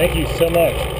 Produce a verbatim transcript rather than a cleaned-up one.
Thank you so much.